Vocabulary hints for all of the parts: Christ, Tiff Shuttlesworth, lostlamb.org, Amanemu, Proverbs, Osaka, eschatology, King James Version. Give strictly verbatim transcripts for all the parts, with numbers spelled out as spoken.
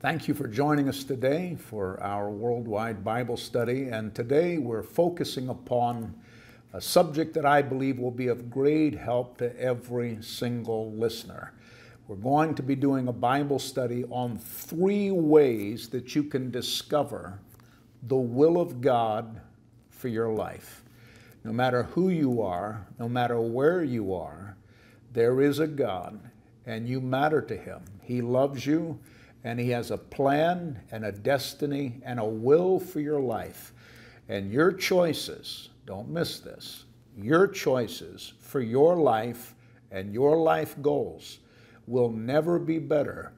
Thank you for joining us today for our worldwide Bible study. And today we're focusing upon a subject that I believe will be of great help to every single listener. We're going to be doing a Bible study on three ways that you can discover the will of God for your life. No matter who you are, no matter where you are, there is a God and you matter to Him. He loves you. And He has a plan and a destiny and a will for your life. And your choices, don't miss this, your choices for your life and your life goals will never be better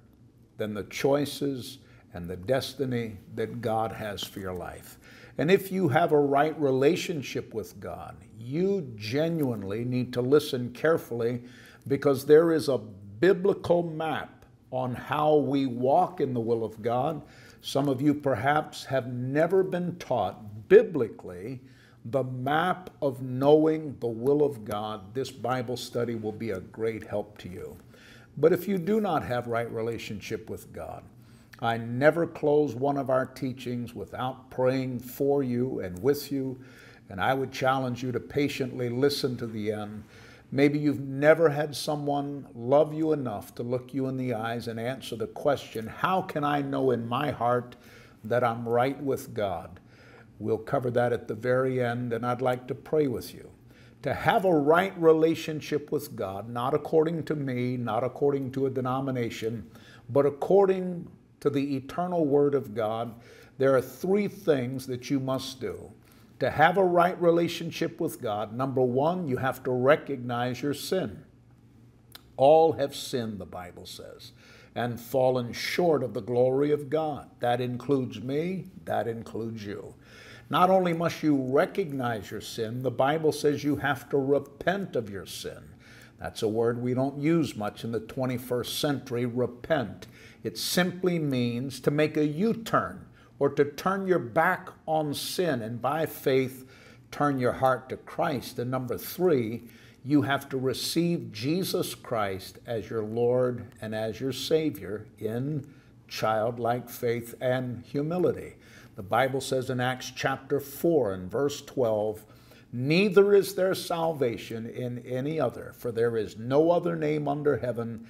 than the choices and the destiny that God has for your life. And if you have a right relationship with God, you genuinely need to listen carefully, because there is a biblical map on how we walk in the will of God. Some of you perhaps have never been taught biblically the map of knowing the will of God. This Bible study will be a great help to you. But if you do not have right relationship with God, I never close one of our teachings without praying for you and with you, and I would challenge you to patiently listen to the end. Maybe you've never had someone love you enough to look you in the eyes and answer the question, how can I know in my heart that I'm right with God? We'll cover that at the very end, and I'd like to pray with you. To have a right relationship with God, not according to me, not according to a denomination, but according to the eternal Word of God, there are three things that you must do. To have a right relationship with God, number one, you have to recognize your sin. All have sinned, the Bible says, and fallen short of the glory of God. That includes me, that includes you. Not only must you recognize your sin, the Bible says you have to repent of your sin. That's a word we don't use much in the twenty-first century, repent. It simply means to make a U-turn, or to turn your back on sin and by faith turn your heart to Christ. And number three, you have to receive Jesus Christ as your Lord and as your Savior in childlike faith and humility. The Bible says in Acts chapter four and verse twelve, neither is there salvation in any other, for there is no other name under heaven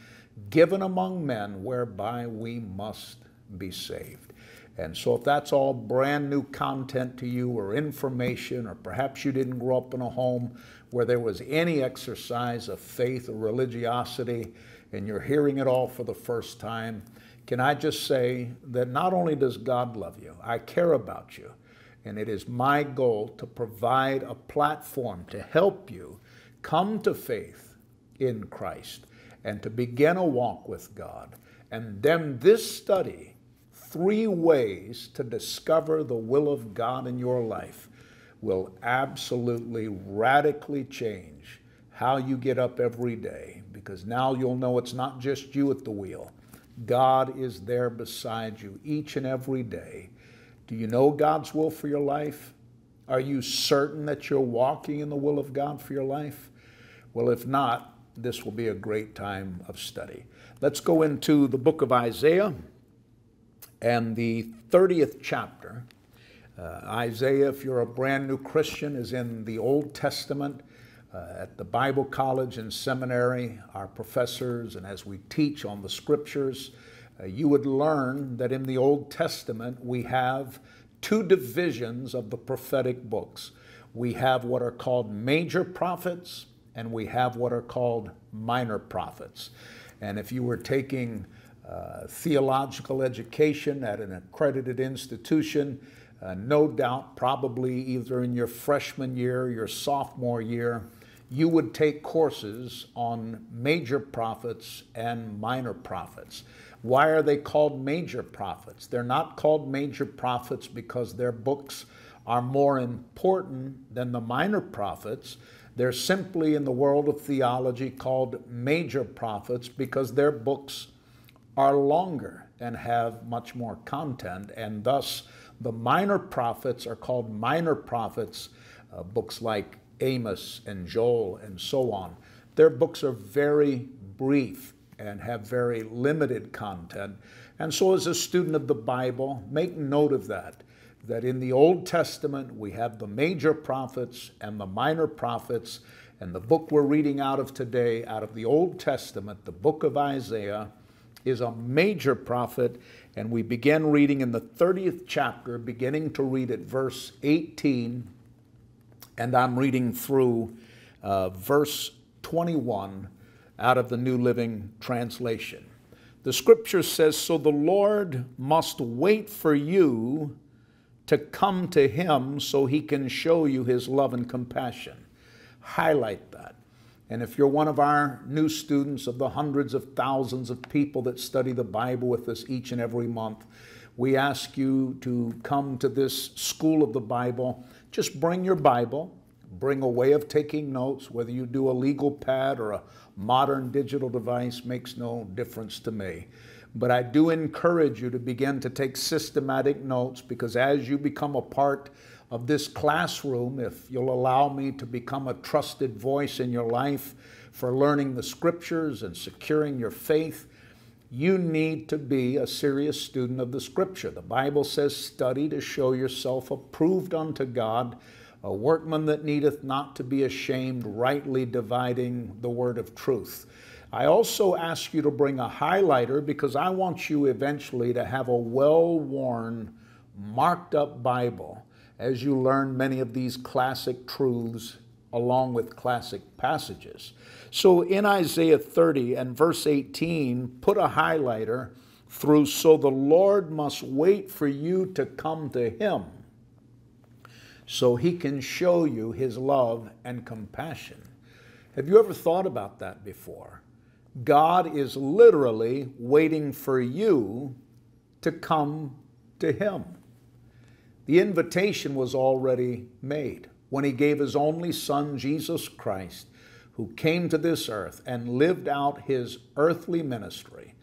given among men whereby we must be saved. And so if that's all brand new content to you, or information, or perhaps you didn't grow up in a home where there was any exercise of faith or religiosity, and you're hearing it all for the first time, can I just say that not only does God love you, I care about you, and it is my goal to provide a platform to help you come to faith in Christ and to begin a walk with God. And then this study, three ways to discover the will of God in your life, will absolutely radically change how you get up every day, because now you'll know it's not just you at the wheel. God is there beside you each and every day. Do you know God's will for your life? Are you certain that you're walking in the will of God for your life? Well, if not, this will be a great time of study. Let's go into the book of Isaiah. And the thirtieth chapter, uh, Isaiah, if you're a brand new Christian, is in the Old Testament. Uh, at the Bible college and seminary, our professors, and as we teach on the scriptures, uh, you would learn that in the Old Testament we have two divisions of the prophetic books. We have what are called major prophets, and we have what are called minor prophets. And if you were taking Uh, theological education at an accredited institution, uh, no doubt probably either in your freshman year or your sophomore year, you would take courses on major prophets and minor prophets. Why are they called major prophets? They're not called major prophets because their books are more important than the minor prophets. They're simply in the world of theology called major prophets because their books are longer and have much more content, and thus the minor prophets are called minor prophets. Uh, books like Amos and Joel and so on, their books are very brief and have very limited content, And so as a student of the Bible, make note of that, that in the Old Testament we have the major prophets and the minor prophets, and the book we're reading out of today, out of the Old Testament, the book of Isaiah, is a major prophet, and we begin reading in the thirtieth chapter, beginning to read at verse eighteen, and I'm reading through uh, verse twenty-one out of the New Living Translation. The scripture says, "So the Lord must wait for you to come to him so he can show you his love and compassion." Highlight that. And if you're one of our new students of the hundreds of thousands of people that study the Bible with us each and every month, we ask you to come to this school of the Bible. Just bring your Bible, bring a way of taking notes, whether you do a legal pad or a modern digital device, makes no difference to me. But I do encourage you to begin to take systematic notes, because as you become a part of this classroom, if you'll allow me to become a trusted voice in your life for learning the scriptures and securing your faith, you need to be a serious student of the scripture. The Bible says, "Study to show yourself approved unto God, a workman that needeth not to be ashamed, rightly dividing the word of truth." I also ask you to bring a highlighter, because I want you eventually to have a well-worn, marked-up Bible as you learn many of these classic truths along with classic passages. So in Isaiah thirty and verse eighteen, put a highlighter through, "So the Lord must wait for you to come to him so he can show you his love and compassion." Have you ever thought about that before? God is literally waiting for you to come to him. The invitation was already made when he gave his only son, Jesus Christ, who came to this earth and lived out his earthly ministry,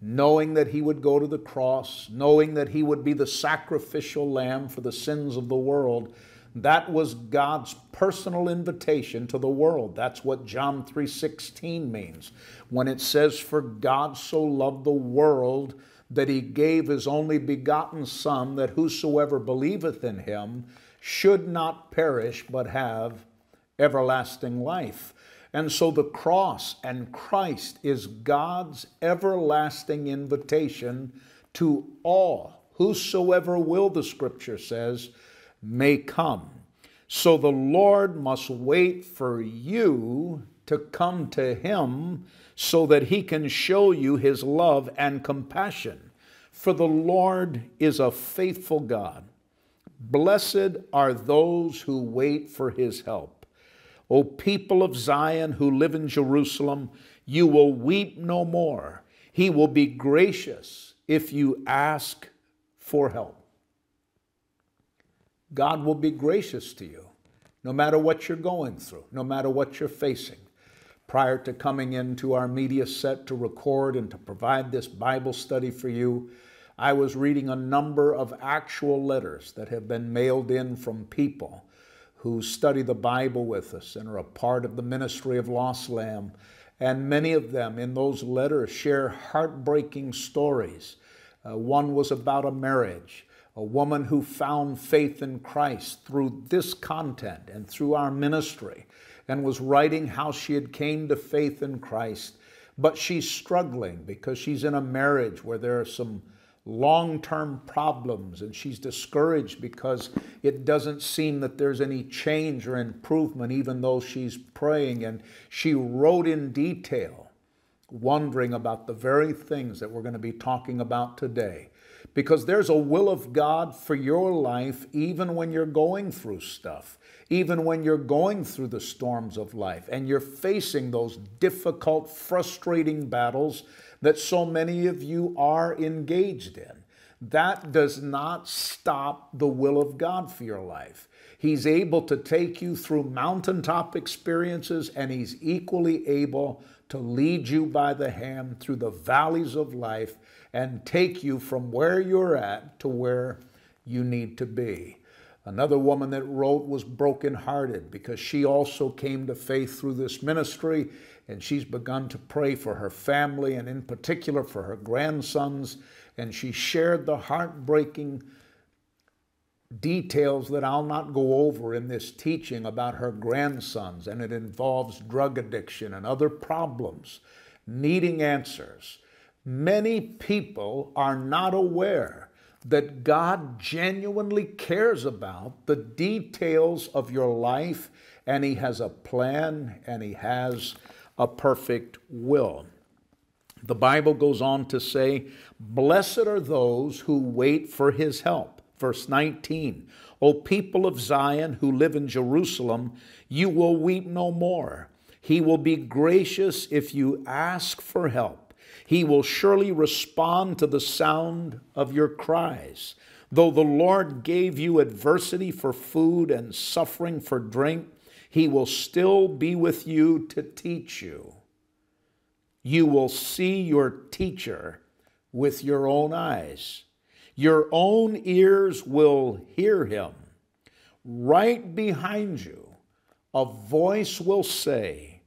knowing that he would go to the cross, knowing that he would be the sacrificial lamb for the sins of the world. That was God's personal invitation to the world. That's what John three sixteen means when it says, "For God so loved the world that he gave his only begotten Son, that whosoever believeth in him should not perish but have everlasting life." And so the cross and Christ is God's everlasting invitation to all, whosoever will, the scripture says, may come. So the Lord must wait for you to come to him so that he can show you his love and compassion. For the Lord is a faithful God. Blessed are those who wait for his help. O people of Zion who live in Jerusalem, you will weep no more. He will be gracious if you ask for help. God will be gracious to you, no matter what you're going through, no matter what you're facing. Prior to coming into our media set to record and to provide this Bible study for you, I was reading a number of actual letters that have been mailed in from people who study the Bible with us and are a part of the ministry of Lost Lamb. And many of them in those letters share heartbreaking stories. Uh, one was about a marriage. A woman who found faith in Christ through this content and through our ministry, and was writing how she had came to faith in Christ, but she's struggling because she's in a marriage where there are some long-term problems, and she's discouraged because it doesn't seem that there's any change or improvement, even though she's praying. And she wrote in detail, wondering about the very things that we're going to be talking about today. Because there's a will of God for your life even when you're going through stuff, even when you're going through the storms of life and you're facing those difficult, frustrating battles that so many of you are engaged in. That does not stop the will of God for your life. He's able to take you through mountaintop experiences, and he's equally able to lead you by the hand through the valleys of life and take you from where you're at to where you need to be. Another woman that wrote was brokenhearted because she also came to faith through this ministry, and she's begun to pray for her family and in particular for her grandsons, and she shared the heartbreaking details that I'll not go over in this teaching about her grandsons, and it involves drug addiction and other problems, needing answers. Many people are not aware that God genuinely cares about the details of your life, and He has a plan, and He has a perfect will. The Bible goes on to say, "Blessed are those who wait for His help." Verse nineteen, "O people of Zion who live in Jerusalem, you will weep no more. He will be gracious if you ask for help. He will surely respond to the sound of your cries. Though the Lord gave you adversity for food and suffering for drink, He will still be with you to teach you. You will see your teacher with your own eyes. Your own ears will hear Him. Right behind you, a voice will say,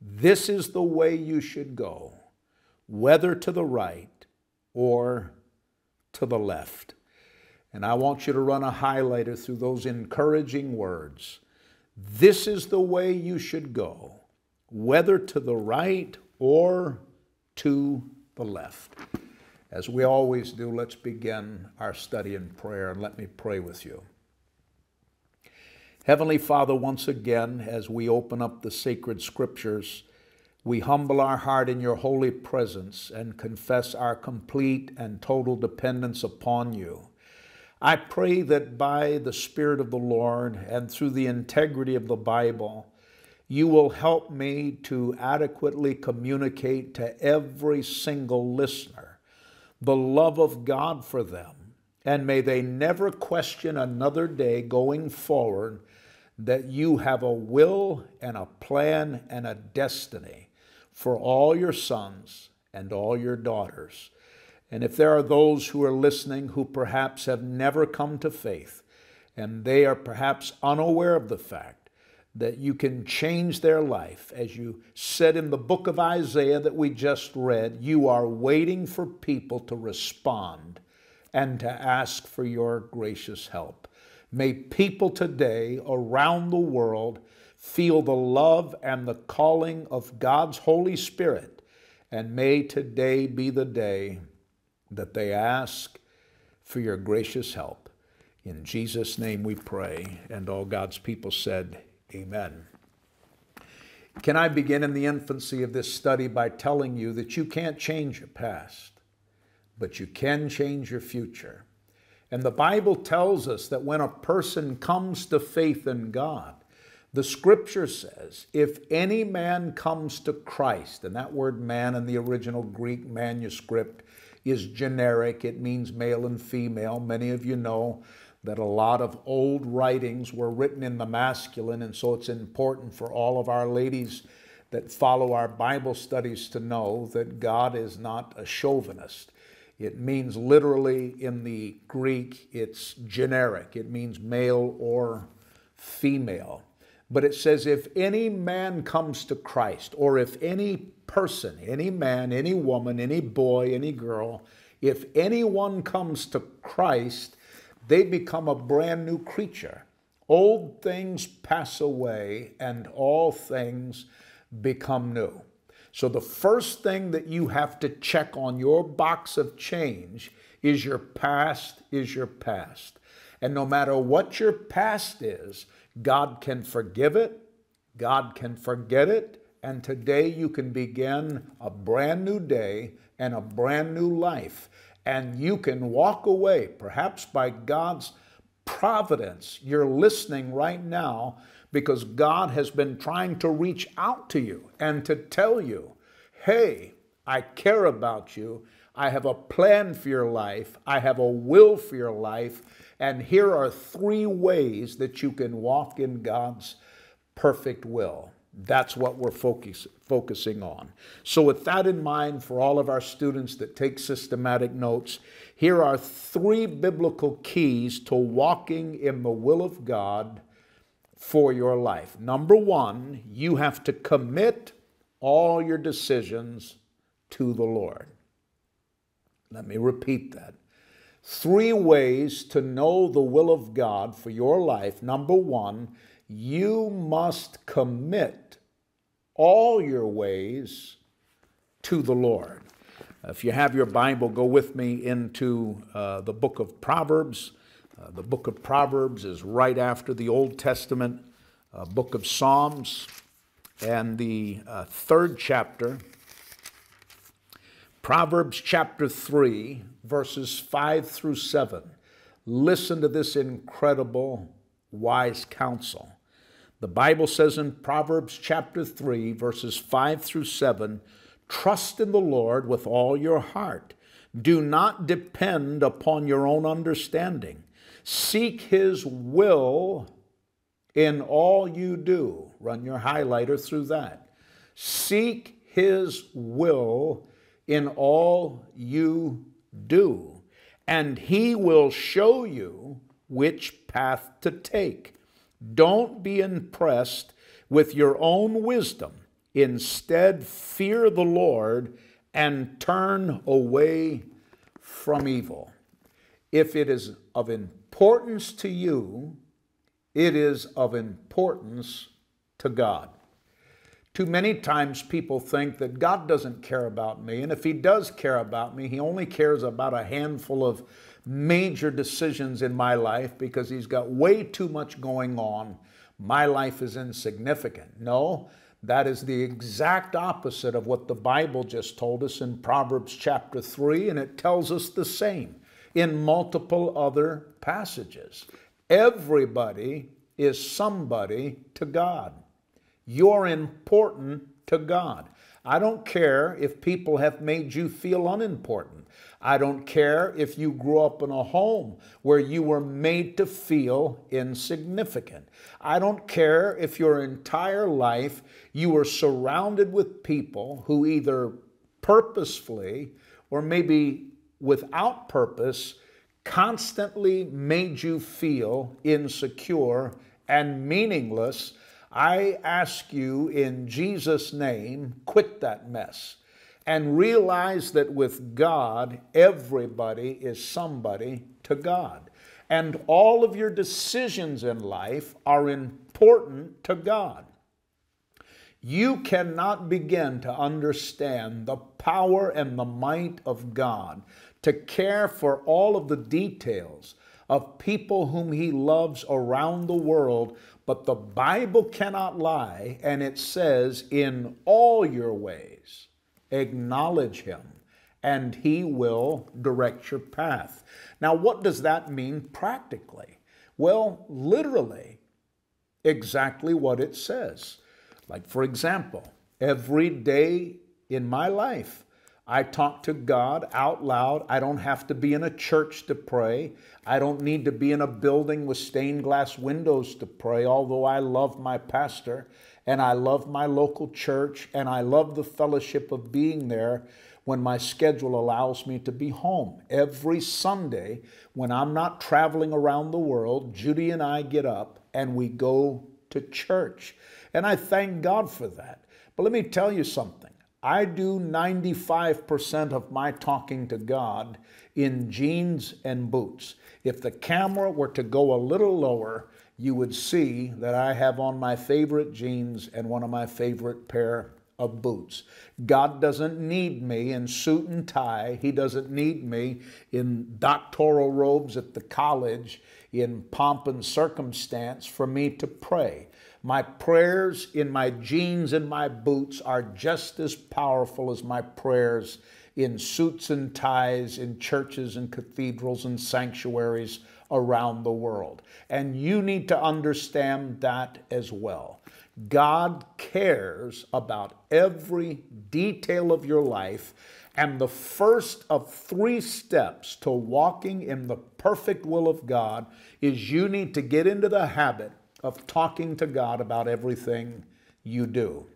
'This is the way you should go, whether to the right or to the left.'" And I want you to run a highlighter through those encouraging words. This is the way you should go, whether to the right or to the left. As we always do, let's begin our study in prayer, and let me pray with you. Heavenly Father, once again, as we open up the sacred scriptures, we humble our heart in your holy presence and confess our complete and total dependence upon you. I pray that by the Spirit of the Lord and through the integrity of the Bible, you will help me to adequately communicate to every single listener the love of God for them, and may they never question another day going forward that you have a will and a plan and a destiny for all your sons and all your daughters. And if there are those who are listening who perhaps have never come to faith, and they are perhaps unaware of the fact that you can change their life, as you said in the book of Isaiah that we just read, you are waiting for people to respond and to ask for your gracious help. May people today around the world feel the love and the calling of God's Holy Spirit, and may today be the day that they ask for your gracious help. In Jesus' name we pray, and all God's people said, amen. Can I begin in the infancy of this study by telling you that you can't change your past, but you can change your future. And the Bible tells us that when a person comes to faith in God, the scripture says, if any man comes to Christ, and that word man in the original Greek manuscript is generic, it means male and female. Many of you know that a lot of old writings were written in the masculine, and so it's important for all of our ladies that follow our Bible studies to know that God is not a chauvinist. It means literally in the Greek, it's generic. It means male or female. But it says, if any man comes to Christ, or if any person, any man, any woman, any boy, any girl, if anyone comes to Christ, they become a brand new creature. Old things pass away and all things become new. So the first thing that you have to check on your box of change is your past is your past. And no matter what your past is, God can forgive it, God can forget it, and today you can begin a brand new day and a brand new life. And you can walk away, perhaps by God's providence. You're listening right now because God has been trying to reach out to you and to tell you, hey, I care about you. I have a plan for your life. I have a will for your life. And here are three ways that you can walk in God's perfect will. That's what we're focus, focusing on. So with that in mind, for all of our students that take systematic notes, here are three biblical keys to walking in the will of God for your life. Number one, you have to commit all your decisions to the Lord. Let me repeat that. Three ways to know the will of God for your life. Number one, you must commit all your ways to the Lord. If you have your Bible, go with me into uh, the book of Proverbs. Uh, the book of Proverbs is right after the Old Testament uh, book of Psalms, and the uh, third chapter, Proverbs chapter three, verses five through seven. Listen to this incredible wise counsel. The Bible says in Proverbs chapter three, verses five through seven, trust in the Lord with all your heart. Do not depend upon your own understanding. Seek His will in all you do. Run your highlighter through that. Seek His will in all you do, and He will show you which path to take. Don't be impressed with your own wisdom. Instead, fear the Lord and turn away from evil. If it is of importance to you, it is of importance to God. Too many times people think that God doesn't care about me, and if He does care about me, He only cares about a handful of major decisions in my life because He's got way too much going on. My life is insignificant. No, that is the exact opposite of what the Bible just told us in Proverbs chapter three, and it tells us the same in multiple other passages. Everybody is somebody to God. You're important to God. I don't care if people have made you feel unimportant. I don't care if you grew up in a home where you were made to feel insignificant. I don't care if your entire life you were surrounded with people who either purposefully or maybe without purpose constantly made you feel insecure and meaningless. I ask you in Jesus' name, quit that mess and realize that with God, everybody is somebody to God. And all of your decisions in life are important to God. You cannot begin to understand the power and the might of God to care for all of the details of people whom He loves around the world, but the Bible cannot lie, and it says, in all your ways, acknowledge Him, and He will direct your path. Now, what does that mean practically? Well, literally, exactly what it says. Like, for example, every day in my life, I talk to God out loud. I don't have to be in a church to pray. I don't need to be in a building with stained glass windows to pray, although I love my pastor and I love my local church and I love the fellowship of being there when my schedule allows me to be home. Every Sunday, when I'm not traveling around the world, Judy and I get up and we go to church. And I thank God for that. But let me tell you something. I do ninety-five percent of my talking to God in jeans and boots. If the camera were to go a little lower, you would see that I have on my favorite jeans and one of my favorite pair of boots. God doesn't need me in suit and tie. He doesn't need me in doctoral robes at the college, in pomp and circumstance for me to pray. My prayers in my jeans and my boots are just as powerful as my prayers in suits and ties in churches and cathedrals and sanctuaries around the world. And you need to understand that as well. God cares about every detail of your life, and the first of three steps to walking in the perfect will of God is you need to get into the habit of talking to God about everything you do.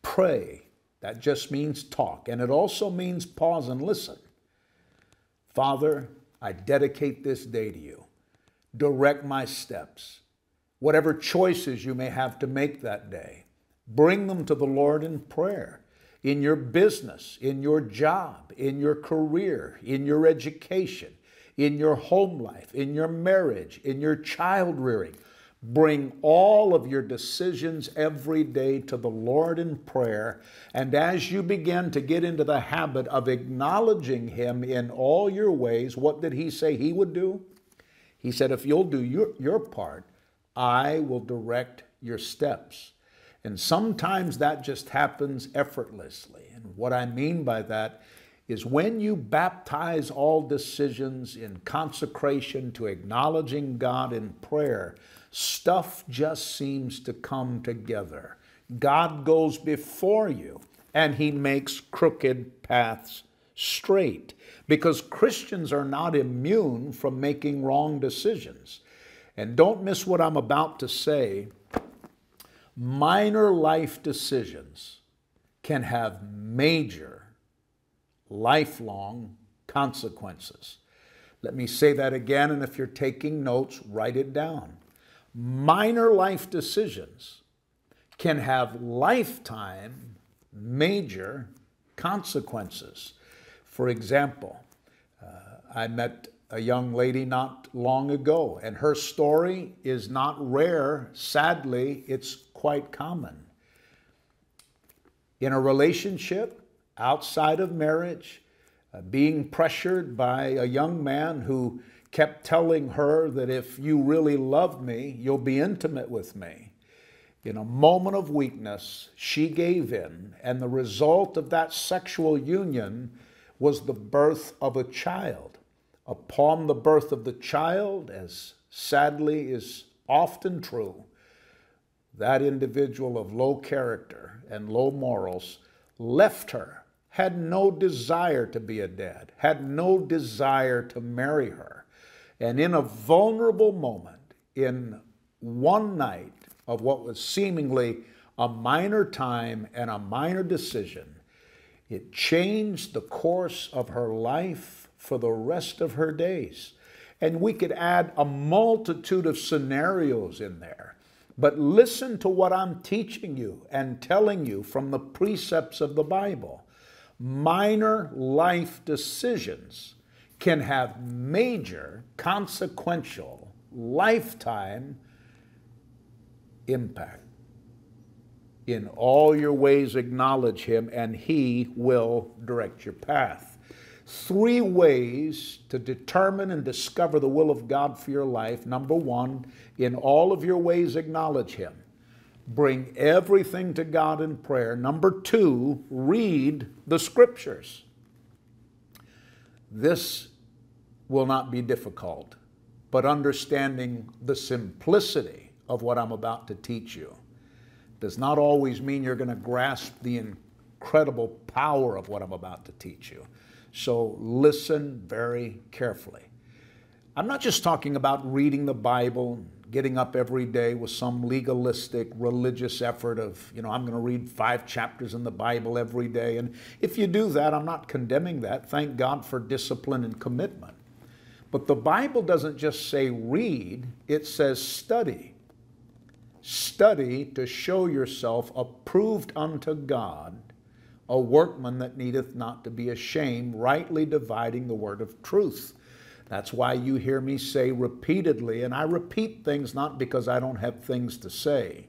Pray. That just means talk. And it also means pause and listen. Father, I dedicate this day to You. Direct my steps. Whatever choices you may have to make that day, Bring them to the Lord in prayer, in your business, in your job, in your career, in your education, in your home life, in your marriage, in your child rearing. Bring all of your decisions every day to the Lord in prayer. And as you begin to get into the habit of acknowledging Him in all your ways, what did He say He would do? He said, if you'll do your, your part, I will direct your steps. And sometimes that just happens effortlessly. And what I mean by that is when you baptize all decisions in consecration to acknowledging God in prayer, stuff just seems to come together. God goes before you and He makes crooked paths straight, because Christians are not immune from making wrong decisions. And don't miss what I'm about to say. Minor life decisions can have major lifelong consequences. Let me say that again, and if you're taking notes, write it down. Minor life decisions can have lifetime major consequences. For example, uh, I met a young lady not long ago, and her story is not rare. Sadly, it's quite common. In a relationship outside of marriage, uh, being pressured by a young man who kept telling her that if you really love me, you'll be intimate with me. In a moment of weakness, she gave in, and the result of that sexual union was the birth of a child. Upon the birth of the child, as sadly is often true, that individual of low character and low morals left her, had no desire to be a dad, had no desire to marry her. And in a vulnerable moment, in one night of what was seemingly a minor time and a minor decision, it changed the course of her life for the rest of her days. And we could add a multitude of scenarios in there. But listen to what I'm teaching you and telling you from the precepts of the Bible. Minor life decisions can have major, consequential, lifetime impact. In all your ways acknowledge Him, and He will direct your path. Three ways to determine and discover the will of God for your life. Number one, in all of your ways acknowledge Him. Bring everything to God in prayer. Number two, read the Scriptures. This will not be difficult, but understanding the simplicity of what I'm about to teach you does not always mean you're going to grasp the incredible power of what I'm about to teach you. So listen very carefully. I'm not just talking about reading the Bible, getting up every day with some legalistic religious effort of, you know, I'm going to read five chapters in the Bible every day. And if you do that, I'm not condemning that. Thank God for discipline and commitment. But the Bible doesn't just say read, it says study. Study to show yourself approved unto God, a workman that needeth not to be ashamed, rightly dividing the word of truth. That's why you hear me say repeatedly, and I repeat things not because I don't have things to say.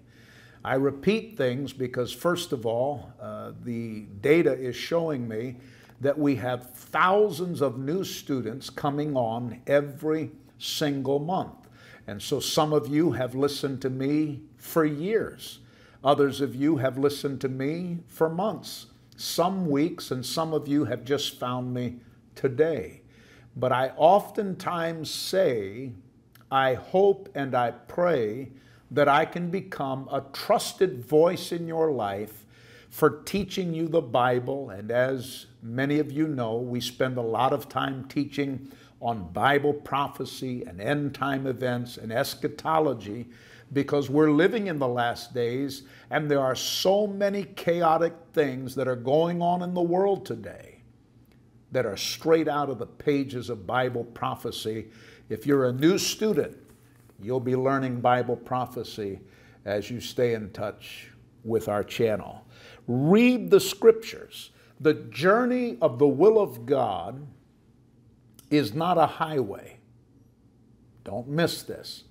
I repeat things because, first of all, uh, the data is showing me that we have thousands of new students coming on every single month. And so some of you have listened to me for years. Others of you have listened to me for months, some weeks, and some of you have just found me today. But I oftentimes say, I hope and I pray that I can become a trusted voice in your life for teaching you the Bible. And as many of you know, we spend a lot of time teaching on Bible prophecy and end time events and eschatology, because we're living in the last days and there are so many chaotic things that are going on in the world today that are straight out of the pages of Bible prophecy. If you're a new student, you'll be learning Bible prophecy as you stay in touch with our channel. Read the scriptures. The journey of the will of God is not a highway. Don't miss this.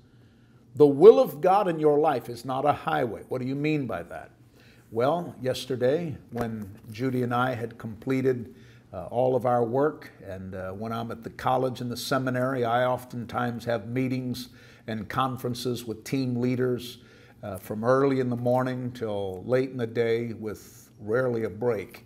The will of God in your life is not a highway. What do you mean by that? Well, yesterday when Judy and I had completed uh, all of our work, and uh, when I'm at the college and the seminary, I oftentimes have meetings and conferences with team leaders uh, from early in the morning till late in the day with rarely a break.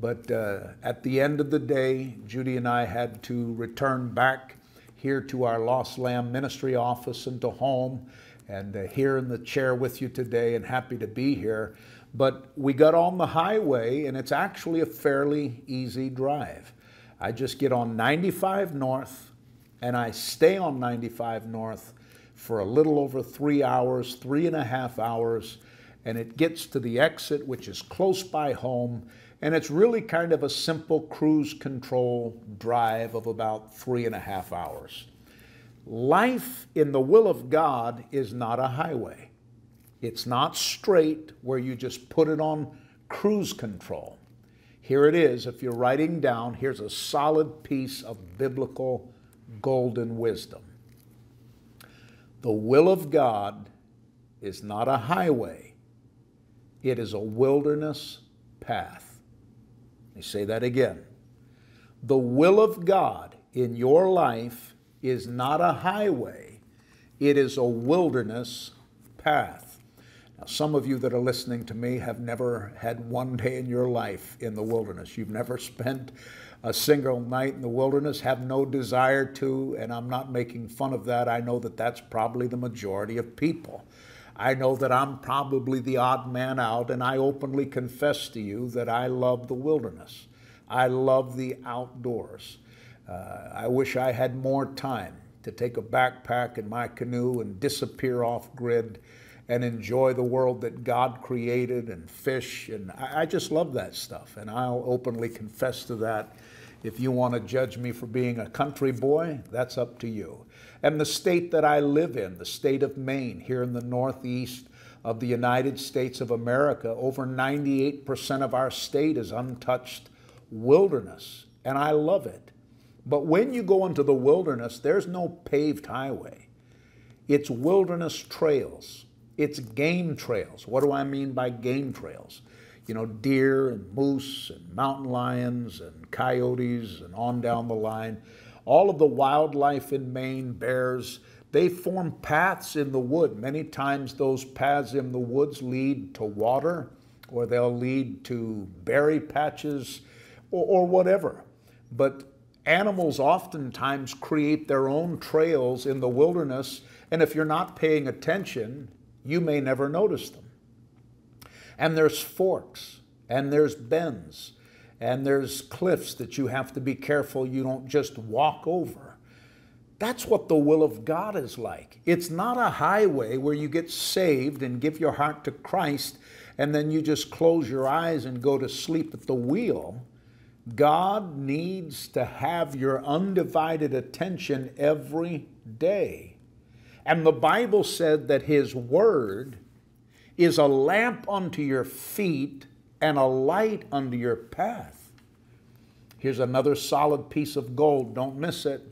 But uh, at the end of the day, Judy and I had to return back here to our Lost Lamb Ministry office and to home, and uh, here in the chair with you today, and happy to be here. But we got on the highway, and it's actually a fairly easy drive. I just get on ninety-five North, and I stay on ninety-five North for a little over three hours, three and a half hours, and it gets to the exit, which is close by home. And it's really kind of a simple cruise control drive of about three and a half hours. Life in the will of God is not a highway. It's not straight where you just put it on cruise control. Here it is. If you're writing down, here's a solid piece of biblical golden wisdom. The will of God is not a highway. It is a wilderness path. Let me say that again. The will of God in your life is not a highway. It is a wilderness path. Now, some of you that are listening to me have never had one day in your life in the wilderness. You've never spent a single night in the wilderness, have no desire to, and I'm not making fun of that. I know that that's probably the majority of people. I know that I'm probably the odd man out, and I openly confess to you that I love the wilderness. I love the outdoors. Uh, I wish I had more time to take a backpack and my canoe and disappear off grid and enjoy the world that God created and fish. And I, I just love that stuff, and I'll openly confess to that. If you want to judge me for being a country boy, that's up to you. And the state that I live in, the state of Maine, here in the northeast of the United States of America, over ninety-eight percent of our state is untouched wilderness, and I love it. But when you go into the wilderness, there's no paved highway. It's wilderness trails. It's game trails. What do I mean by game trails? You know, deer and moose and mountain lions and coyotes and on down the line. All of the wildlife in Maine, bears, they form paths in the wood. Many times those paths in the woods lead to water, or they'll lead to berry patches, or, or whatever. But animals oftentimes create their own trails in the wilderness, and if you're not paying attention, you may never notice them. And there's forks, and there's bends, and there's cliffs that you have to be careful you don't just walk over. That's what the will of God is like. It's not a highway where you get saved and give your heart to Christ, and then you just close your eyes and go to sleep at the wheel. God needs to have your undivided attention every day. And the Bible said that His Word is a lamp unto your feet and a light unto your path. Here's another solid piece of gold. Don't miss it.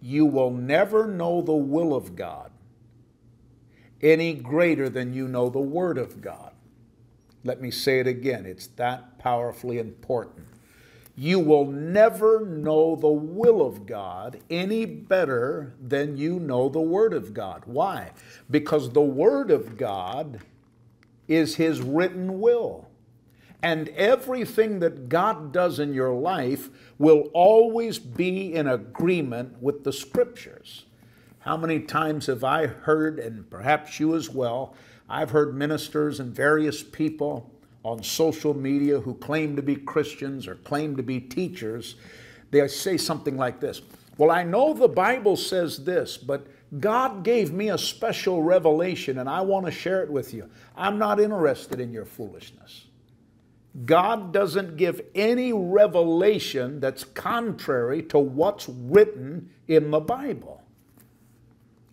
You will never know the will of God any greater than you know the Word of God. Let me say it again. It's that powerfully important. You will never know the will of God any better than you know the Word of God. Why? Because the Word of God is His written will. And everything that God does in your life will always be in agreement with the Scriptures. How many times have I heard, and perhaps you as well, I've heard ministers and various people on social media who claim to be Christians or claim to be teachers. They say something like this: well, I know the Bible says this, but God gave me a special revelation and I want to share it with you. I'm not interested in your foolishness. God doesn't give any revelation that's contrary to what's written in the Bible.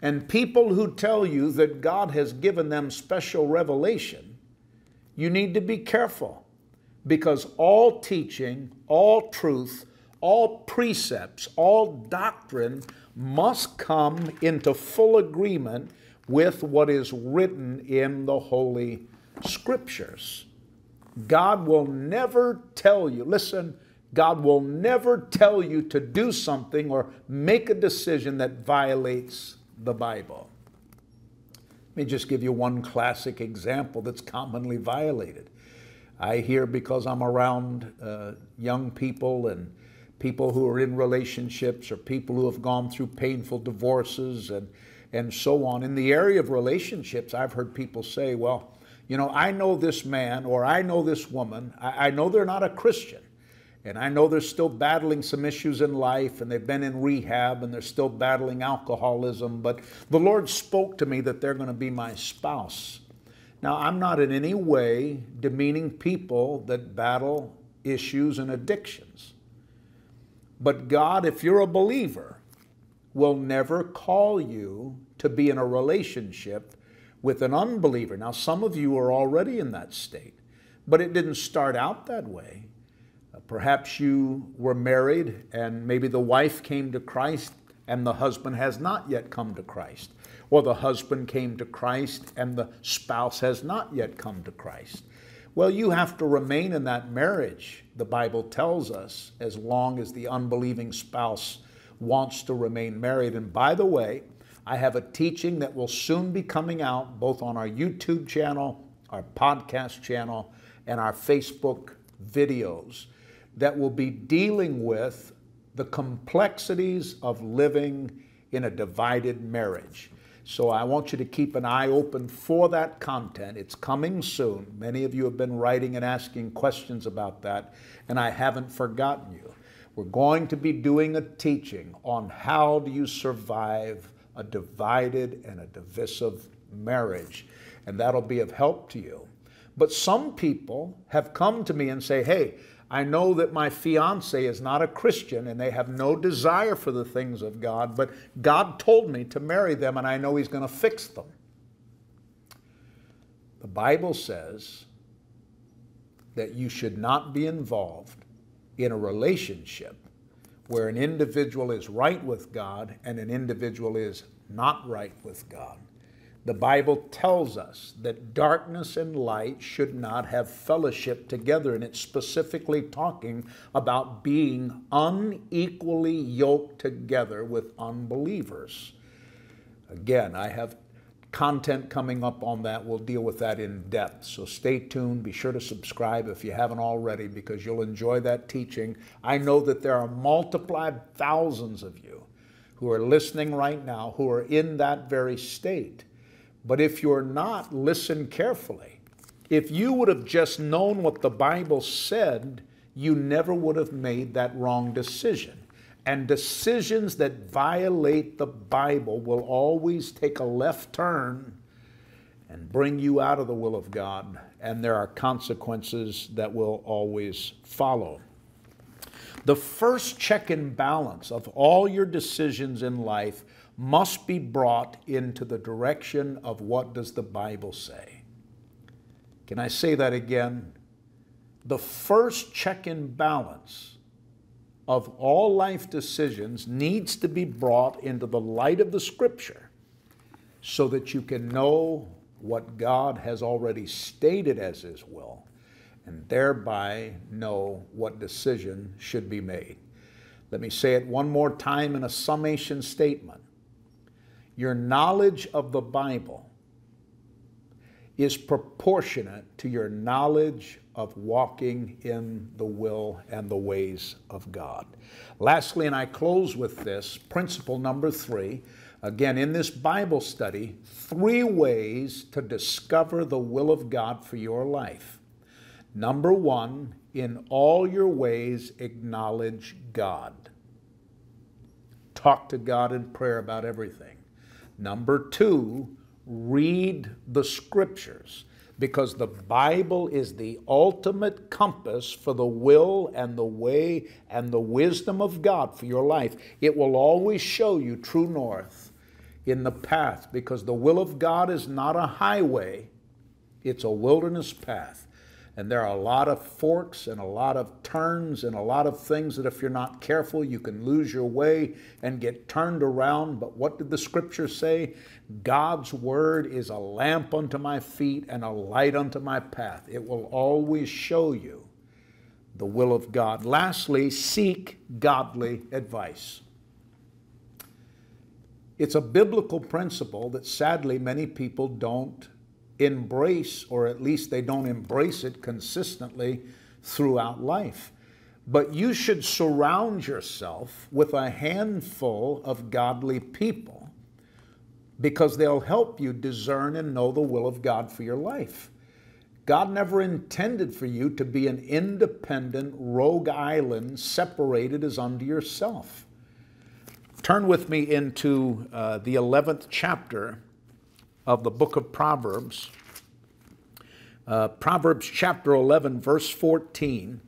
And people who tell you that God has given them special revelation, you need to be careful, because all teaching, all truth, all precepts, all doctrine must come into full agreement with what is written in the Holy Scriptures. God will never tell you, listen, God will never tell you to do something or make a decision that violates the Bible. Let me just give you one classic example that's commonly violated. I hear, because I'm around uh, young people and people who are in relationships or people who have gone through painful divorces and, and so on. In the area of relationships, I've heard people say, well, you know, I know this man or I know this woman. I, I know they're not a Christian, and I know they're still battling some issues in life, and they've been in rehab and they're still battling alcoholism, but the Lord spoke to me that they're going to be my spouse. Now, I'm not in any way demeaning people that battle issues and addictions. But God, if you're a believer, will never call you to be in a relationship with an unbeliever. Now, some of you are already in that state, but it didn't start out that way. Perhaps you were married and maybe the wife came to Christ and the husband has not yet come to Christ. Or the husband came to Christ and the spouse has not yet come to Christ. Well, you have to remain in that marriage, the Bible tells us, as long as the unbelieving spouse wants to remain married. And by the way, I have a teaching that will soon be coming out both on our YouTube channel, our podcast channel, and our Facebook videos that will be dealing with the complexities of living in a divided marriage. So I want you to keep an eye open for that content. It's coming soon. Many of you have been writing and asking questions about that, and I haven't forgotten you. We're going to be doing a teaching on how do you survive a divided and a divisive marriage, and that'll be of help to you. But some people have come to me and say, hey, I know that my fiance is not a Christian and they have no desire for the things of God, but God told me to marry them and I know He's going to fix them. The Bible says that you should not be involved in a relationship where an individual is right with God and an individual is not right with God. The Bible tells us that darkness and light should not have fellowship together, and it's specifically talking about being unequally yoked together with unbelievers. Again, I have content coming up on that. We'll deal with that in depth, so stay tuned. Be sure to subscribe if you haven't already, because you'll enjoy that teaching. I know that there are multiplied thousands of you who are listening right now who are in that very state. But if you're not, listen carefully. If you would have just known what the Bible said, you never would have made that wrong decision. And decisions that violate the Bible will always take a left turn and bring you out of the will of God. And there are consequences that will always follow. The first check and balance of all your decisions in life must be brought into the direction of what does the Bible say. Can I say that again? The first check and balance of all life decisions needs to be brought into the light of the Scripture so that you can know what God has already stated as His will and thereby know what decision should be made. Let me say it one more time in a summation statement. Your knowledge of the Bible is proportionate to your knowledge of walking in the will and the ways of God. Lastly, and I close with this, principle number three, again, in this Bible study, three ways to discover the will of God for your life. Number one, in all your ways, acknowledge God. Talk to God in prayer about everything. Number two, read the Scriptures, because the Bible is the ultimate compass for the will and the way and the wisdom of God for your life. It will always show you true north in the path, because the will of God is not a highway, it's a wilderness path. And there are a lot of forks and a lot of turns and a lot of things that if you're not careful, you can lose your way and get turned around. But what did the scripture say? God's word is a lamp unto my feet and a light unto my path. It will always show you the will of God. Lastly, seek godly advice. It's a biblical principle that sadly many people don't embrace, or at least they don't embrace it consistently throughout life. But you should surround yourself with a handful of godly people because they'll help you discern and know the will of God for your life. God never intended for you to be an independent rogue island separated as unto yourself. Turn with me into uh, the eleventh chapter of the book of Proverbs. Uh, Proverbs chapter eleven, verse fourteen.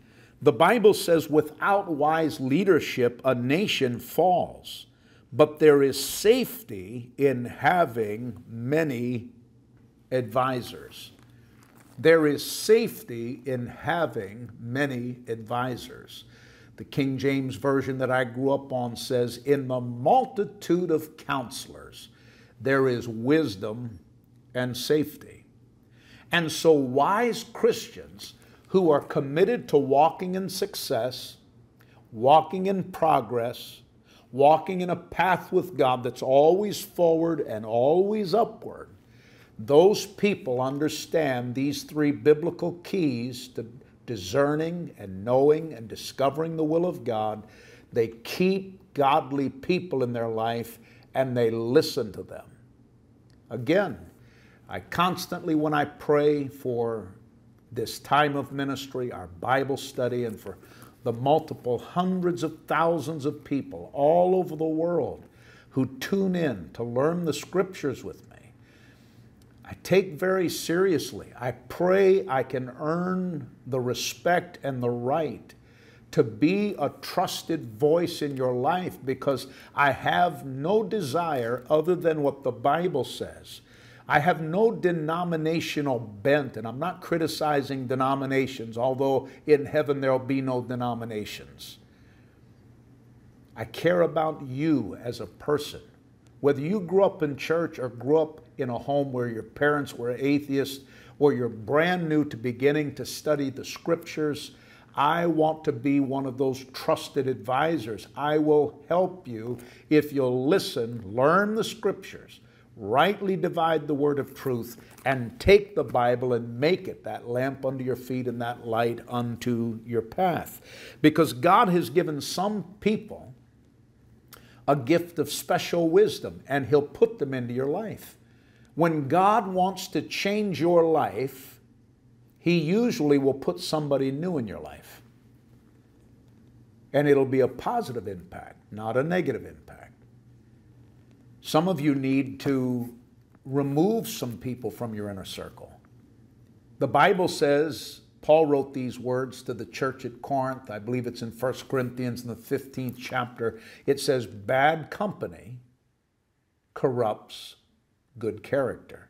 The Bible says, without wise leadership, a nation falls, but there is safety in having many advisors. There is safety in having many advisors. The King James Version that I grew up on says, in the multitude of counselors, there is wisdom and safety. And so wise Christians who are committed to walking in success, walking in progress, walking in a path with God that's always forward and always upward, those people understand these three biblical keys to discerning and knowing and discovering the will of God. They keep godly people in their life and they listen to them. Again, I constantly, when I pray for this time of ministry, our Bible study, and for the multiple hundreds of thousands of people all over the world who tune in to learn the scriptures with me, I take very seriously. I pray I can earn the respect and the right to be a trusted voice in your life, because I have no desire other than what the Bible says. I have no denominational bent, and I'm not criticizing denominations, although in heaven there'll be no denominations. I care about you as a person. Whether you grew up in church or grew up in a home where your parents were atheists, or you're brand new to beginning to study the scriptures, I want to be one of those trusted advisors. I will help you if you'll listen, learn the scriptures, rightly divide the word of truth, and take the Bible and make it that lamp unto your feet and that light unto your path. Because God has given some people a gift of special wisdom, and He'll put them into your life. When God wants to change your life, He usually will put somebody new in your life. And it'll be a positive impact, not a negative impact. Some of you need to remove some people from your inner circle. The Bible says, Paul wrote these words to the church at Corinth. I believe it's in First Corinthians in the fifteenth chapter. It says, bad company corrupts good character.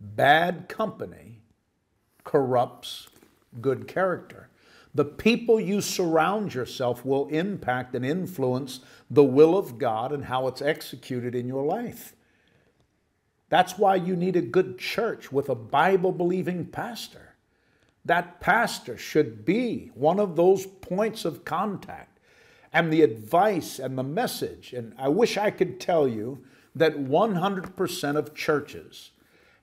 Bad company corrupts good character. The people you surround yourself will impact and influence the will of God and how it's executed in your life. That's why you need a good church with a Bible-believing pastor. That pastor should be one of those points of contact and the advice and the message. And I wish I could tell you that one hundred percent of churches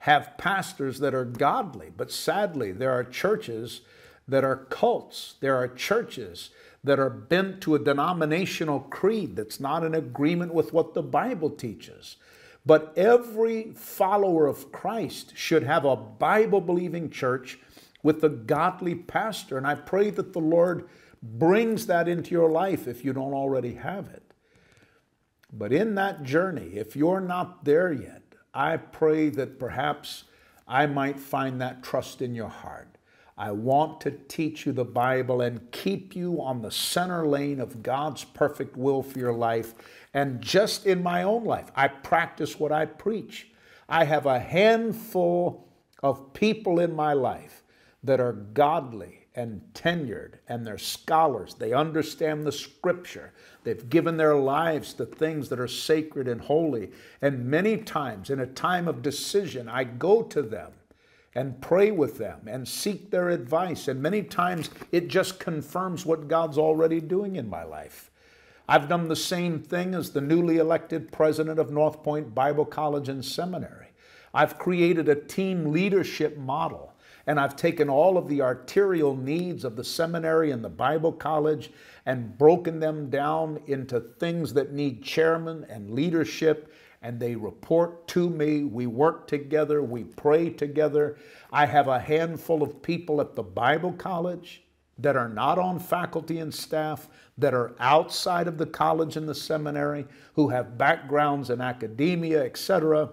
have pastors that are godly, but sadly, there are churches that are cults. There are churches that are bent to a denominational creed that's not in agreement with what the Bible teaches. But every follower of Christ should have a Bible-believing church with a godly pastor, and I pray that the Lord brings that into your life if you don't already have it. But in that journey, if you're not there yet, I pray that perhaps I might find that trust in your heart. I want to teach you the Bible and keep you on the center lane of God's perfect will for your life. And just in my own life, I practice what I preach. I have a handful of people in my life that are godly and tenured, and they're scholars. They understand the scripture. They've given their lives to things that are sacred and holy. And many times in a time of decision, I go to them and pray with them and seek their advice. And many times it just confirms what God's already doing in my life. I've done the same thing as the newly elected president of North Point Bible College and Seminary. I've created a team leadership model, and I've taken all of the arterial needs of the seminary and the Bible college and broken them down into things that need chairman and leadership, and they report to me. We work together. We pray together. I have a handful of people at the Bible college that are not on faculty and staff, that are outside of the college and the seminary, who have backgrounds in academia, et cetera,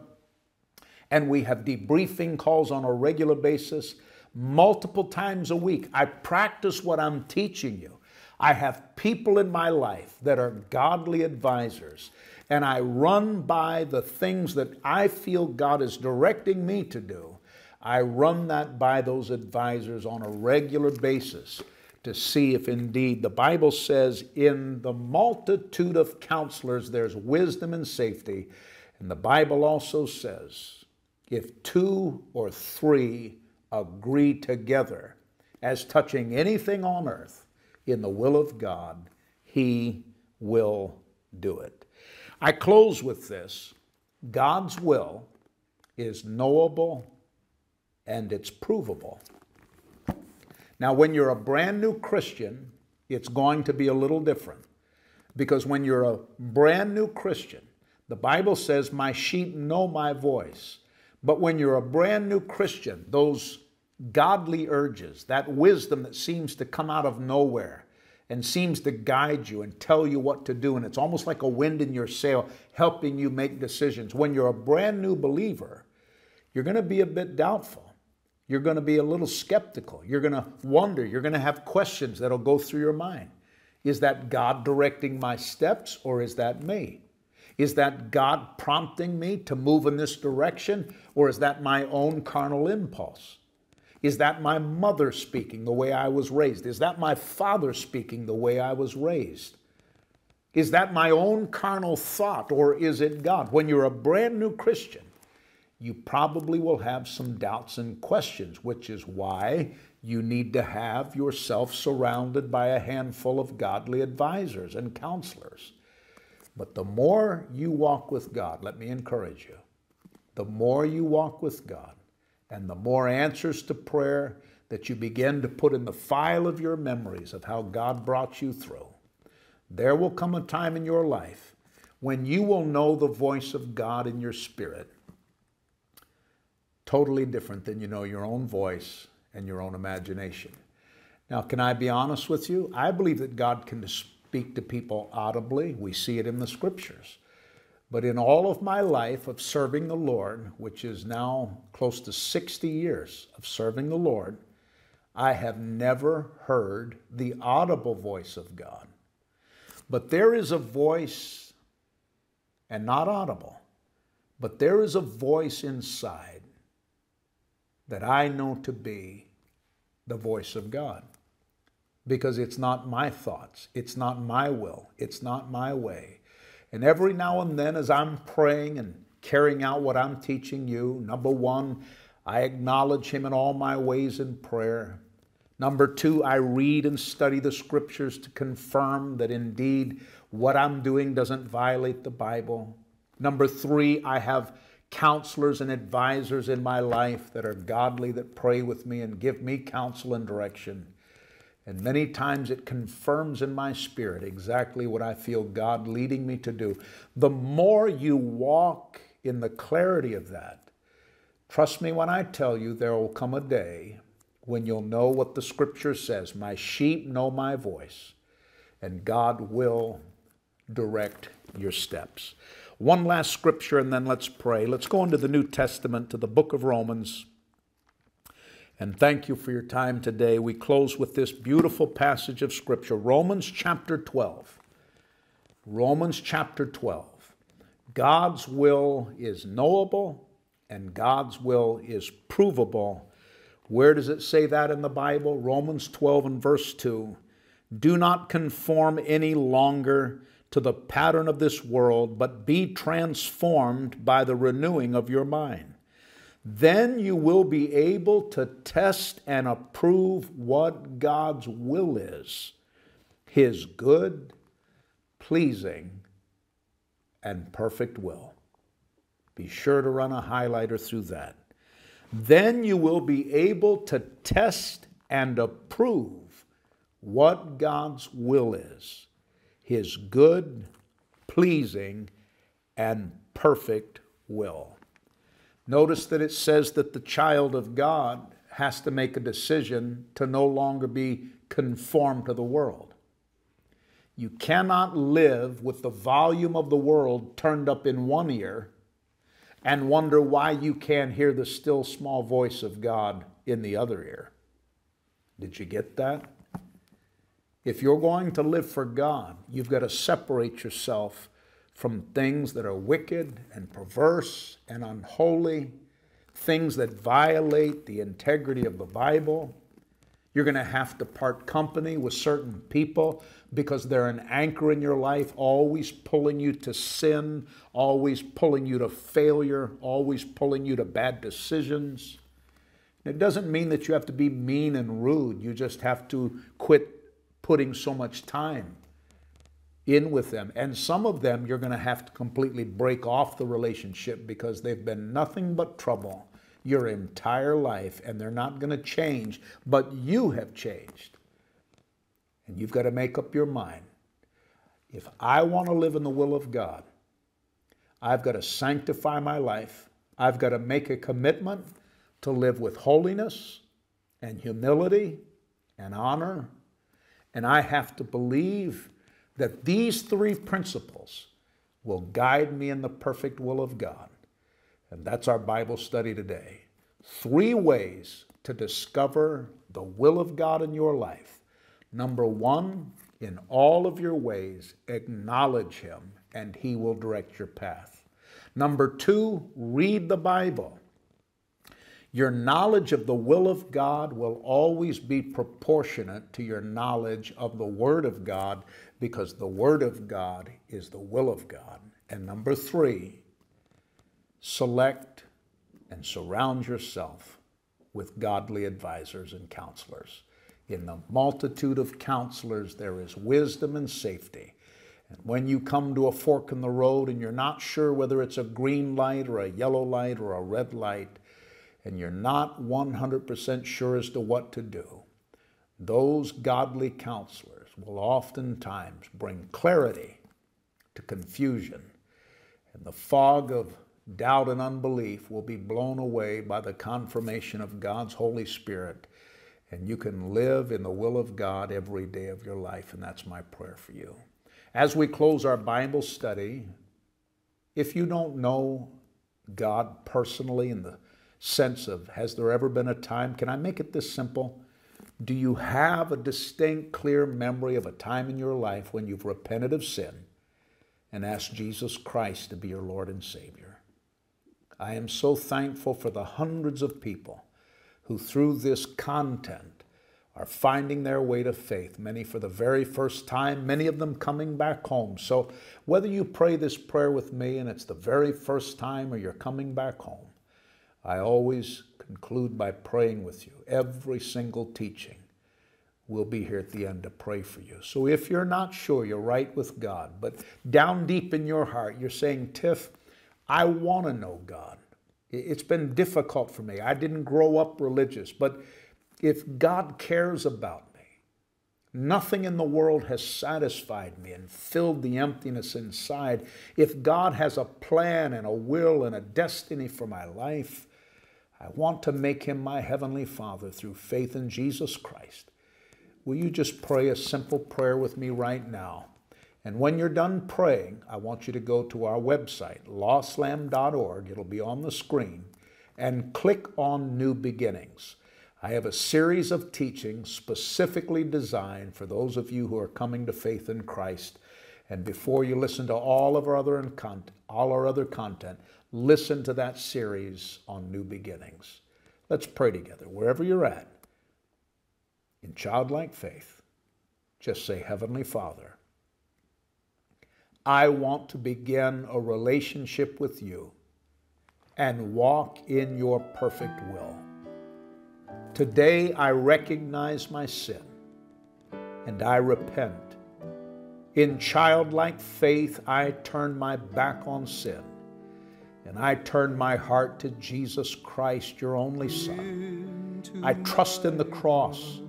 and we have debriefing calls on a regular basis, multiple times a week. I practice what I'm teaching you. I have people in my life that are godly advisors, and I run by the things that I feel God is directing me to do. I run that by those advisors on a regular basis to see if indeed the Bible says in the multitude of counselors there's wisdom and safety. And the Bible also says, if two or three agree together as touching anything on earth in the will of God, He will do it. I close with this. God's will is knowable and it's provable. Now, when you're a brand new Christian, it's going to be a little different, because when you're a brand new Christian, the Bible says, my sheep know my voice. But when you're a brand new Christian, those godly urges, that wisdom that seems to come out of nowhere and seems to guide you and tell you what to do, and it's almost like a wind in your sail, helping you make decisions. When you're a brand new believer, you're going to be a bit doubtful. You're going to be a little skeptical. You're going to wonder. You're going to have questions that'll go through your mind. Is that God directing my steps, or is that me? Is that God prompting me to move in this direction, or is that my own carnal impulse? Is that my mother speaking the way I was raised? Is that my father speaking the way I was raised? Is that my own carnal thought, or is it God? When you're a brand new Christian, you probably will have some doubts and questions, which is why you need to have yourself surrounded by a handful of godly advisors and counselors. But the more you walk with God, let me encourage you, the more you walk with God and the more answers to prayer that you begin to put in the file of your memories of how God brought you through, there will come a time in your life when you will know the voice of God in your spirit, totally different than you know your own voice and your own imagination. Now, can I be honest with you? I believe that God can display speak to people audibly. We see it in the scriptures. But in all of my life of serving the Lord, which is now close to sixty years of serving the Lord, I have never heard the audible voice of God. But there is a voice, and not audible, but there is a voice inside that I know to be the voice of God. Because it's not my thoughts, it's not my will, it's not my way. And every now and then, as I'm praying and carrying out what I'm teaching you, number one, I acknowledge Him in all my ways in prayer. Number two, I read and study the scriptures to confirm that indeed what I'm doing doesn't violate the Bible. Number three, I have counselors and advisors in my life that are godly, that pray with me and give me counsel and direction. And many times it confirms in my spirit exactly what I feel God leading me to do. The more you walk in the clarity of that, trust me when I tell you, there will come a day when you'll know what the scripture says. My sheep know my voice, and God will direct your steps. One last scripture, and then let's pray. Let's go into the New Testament, to the book of Romans. And thank you for your time today. We close with this beautiful passage of Scripture, Romans chapter twelve. Romans chapter twelve. God's will is knowable and God's will is provable. Where does it say that in the Bible? Romans twelve and verse two. Do not conform any longer to the pattern of this world, but be transformed by the renewing of your mind. Then you will be able to test and approve what God's will is, His good, pleasing, and perfect will. Be sure to run a highlighter through that. Then you will be able to test and approve what God's will is, His good, pleasing, and perfect will. Notice that it says that the child of God has to make a decision to no longer be conformed to the world. You cannot live with the volume of the world turned up in one ear and wonder why you can't hear the still small voice of God in the other ear. Did you get that? If you're going to live for God, you've got to separate yourself from things that are wicked and perverse and unholy, things that violate the integrity of the Bible. You're going to have to part company with certain people because they're an anchor in your life, always pulling you to sin, always pulling you to failure, always pulling you to bad decisions. And it doesn't mean that you have to be mean and rude. You just have to quit putting so much time in with them. And some of them you're going to have to completely break off the relationship because they've been nothing but trouble your entire life and they're not going to change, but you have changed. And you've got to make up your mind. If I want to live in the will of God, I've got to sanctify my life. I've got to make a commitment to live with holiness and humility and honor. And I have to believe that these three principles will guide me in the perfect will of God. And that's our Bible study today. Three ways to discover the will of God in your life. Number one, in all of your ways, acknowledge Him and He will direct your path. Number two, read the Bible. Your knowledge of the will of God will always be proportionate to your knowledge of the Word of God, because the Word of God is the will of God. And number three, select and surround yourself with godly advisors and counselors. In the multitude of counselors, there is wisdom and safety. And when you come to a fork in the road and you're not sure whether it's a green light or a yellow light or a red light, and you're not one hundred percent sure as to what to do, those godly counselors will oftentimes bring clarity to confusion, and the fog of doubt and unbelief will be blown away by the confirmation of God's Holy Spirit, and you can live in the will of God every day of your life, and that's my prayer for you. As we close our Bible study, if you don't know God personally in the sense of, has there ever been a time? Can I make it this simple? Do you have a distinct, clear memory of a time in your life when you've repented of sin and asked Jesus Christ to be your Lord and Savior? I am so thankful for the hundreds of people who through this content are finding their way to faith, many for the very first time, many of them coming back home. So whether you pray this prayer with me and it's the very first time or you're coming back home, I always conclude by praying with you. Every single teaching will be here at the end to pray for you. So if you're not sure you're right with God, but down deep in your heart, you're saying, Tiff, I want to know God. It's been difficult for me. I didn't grow up religious, but if God cares about me, nothing in the world has satisfied me and filled the emptiness inside. If God has a plan and a will and a destiny for my life, I want to make Him my Heavenly Father through faith in Jesus Christ. Will you just pray a simple prayer with me right now? And when you're done praying, I want you to go to our website, lost lamb dot org. It'll be on the screen. And click on New Beginnings. I have a series of teachings specifically designed for those of you who are coming to faith in Christ. And before you listen to all of our other content, all our other content, listen to that series on New Beginnings. Let's pray together. Wherever you're at, in childlike faith, just say, Heavenly Father, I want to begin a relationship with you and walk in your perfect will. Today I recognize my sin and I repent. In childlike faith, I turn my back on sin and I turn my heart to Jesus Christ, your only Son. I trust in the cross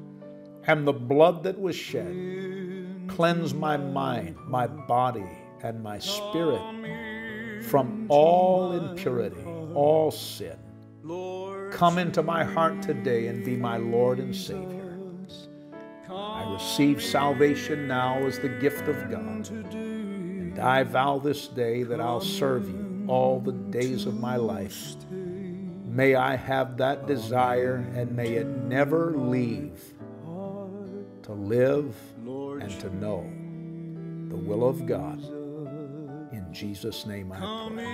and the blood that was shed. Cleanse my mind, my body, and my spirit from all impurity, all sin. Come into my heart today and be my Lord and Savior. I receive salvation now as the gift of God, and I vow this day that I'll serve you all the days of my life. May I have that desire, and may it never leave, to live and to know the will of God. In Jesus' name I pray.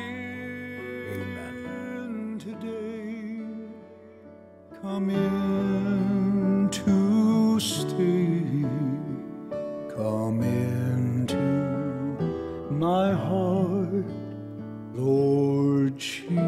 Amen. Today, come in to stay. Come into my heart, Lord Jesus.